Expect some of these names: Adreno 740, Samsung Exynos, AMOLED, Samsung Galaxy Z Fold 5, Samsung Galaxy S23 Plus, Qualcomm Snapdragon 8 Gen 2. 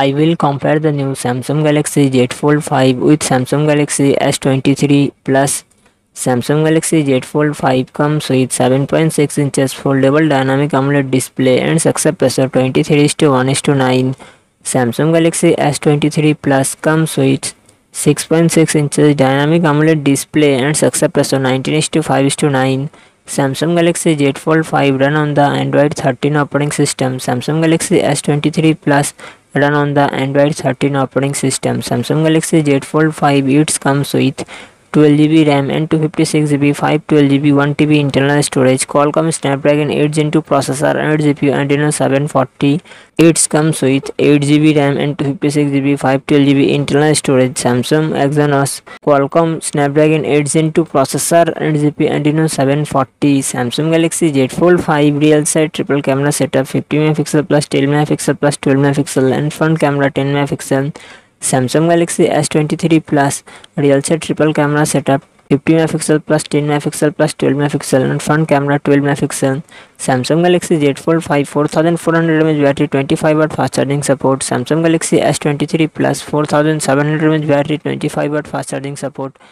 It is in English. I will compare the new Samsung Galaxy Z Fold 5 with Samsung Galaxy S23 Plus. Samsung Galaxy Z Fold 5 comes with 7.6 inches foldable dynamic AMOLED display and success ratio 23:1:9. Samsung Galaxy S23 Plus comes with 6.6 inches dynamic AMOLED display and success ratio 19:5:9. Samsung Galaxy Z Fold 5 run on the Android 13 operating system. Samsung Galaxy S23 Plus run on the Android 13 operating system. Samsung Galaxy Z Fold 5 it comes with 12GB RAM and 256GB, 512GB, 1TB internal storage, Qualcomm Snapdragon 8 Gen 2 processor and GPU Adreno 740. It comes with 8GB RAM and 256GB, 512GB internal storage, Samsung Exynos, Qualcomm Snapdragon 8 Gen 2 processor and GPU Adreno 740. Samsung Galaxy Z Fold 5 real side triple camera setup, 50MP plus 12MP plus 12MP and front camera 10MP. Samsung Galaxy S23 Plus real set triple camera setup, 50MP plus 10MP plus 12MP and front camera 12MP. Samsung Galaxy Z Fold 5 4400mAh battery, 25W fast charging support. Samsung Galaxy S23 Plus 4700mAh battery, 25W fast charging support.